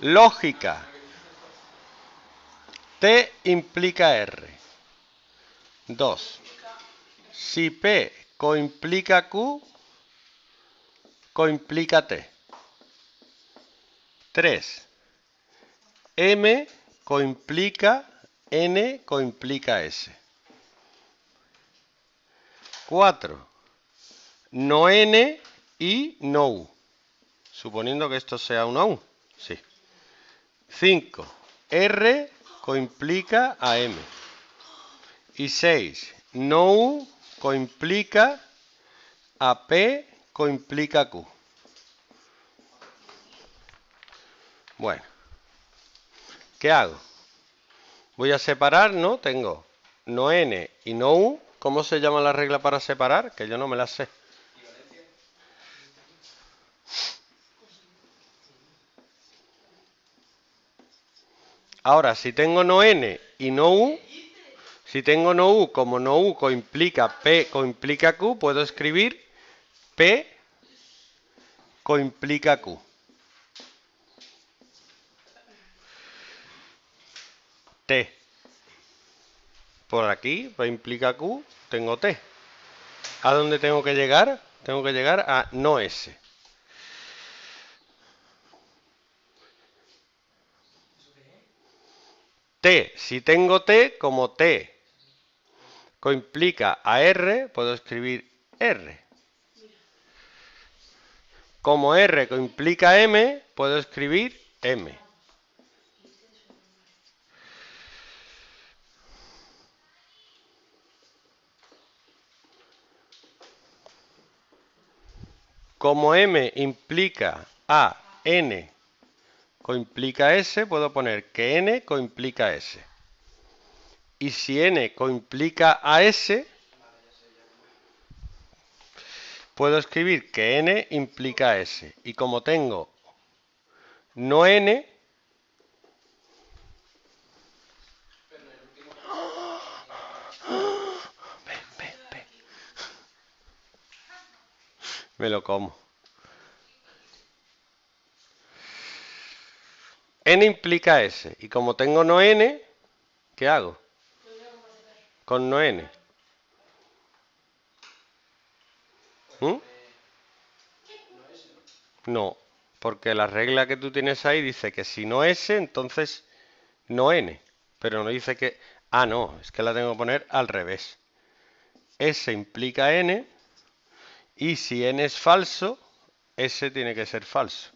lógica. T implica R. 2. Si P coimplica Q, coimplica T. 3. M coimplica N, coimplica S. 4. No N y no U. Suponiendo que esto sea una U. Sí. 5. R coimplica a M. Y 6. No U coimplica a P, coimplica Q. Bueno. ¿Qué hago? Voy a separar, ¿no? Tengo no N y no U. ¿Cómo se llama la regla para separar? Que yo no me la sé. Ahora, si tengo no N y no U, si tengo no U, como no U coimplica P coimplica Q, puedo escribir P coimplica Q. T. Por aquí, P implica Q, tengo T. ¿A dónde tengo que llegar? Tengo que llegar a no S. T. Si tengo T, como T coimplica a R, puedo escribir R. Como R coimplica M, puedo escribir M. Como M implica a N coimplica S, puedo poner que N coimplica S. Y si N coimplica a S, puedo escribir que N implica S. Y como tengo no N, me lo como. N implica S. Y como tengo no N, ¿qué hago? Con no N. No, porque la regla que tú tienes ahí dice que si no S, entonces no N. Pero no dice que... Ah, no, es que la tengo que poner al revés. S implica N. Y si N es falso, S tiene que ser falso.